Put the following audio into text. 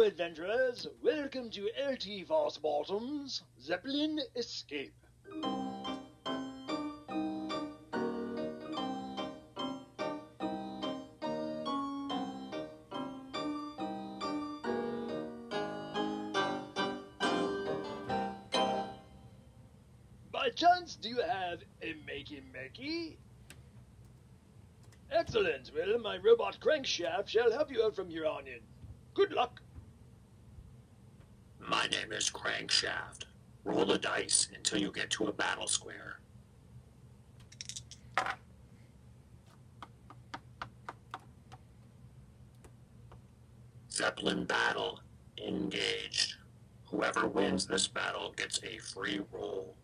Hello adventurers, welcome to LT Fossbottom's Zeppelin Escape. By chance, do you have a Makey Makey? Excellent, well my robot crankshaft shall help you out from here on in. Good luck. My name is Crankshaft. Roll the dice until you get to a battle square. Zeppelin battle engaged. Whoever wins this battle gets a free roll.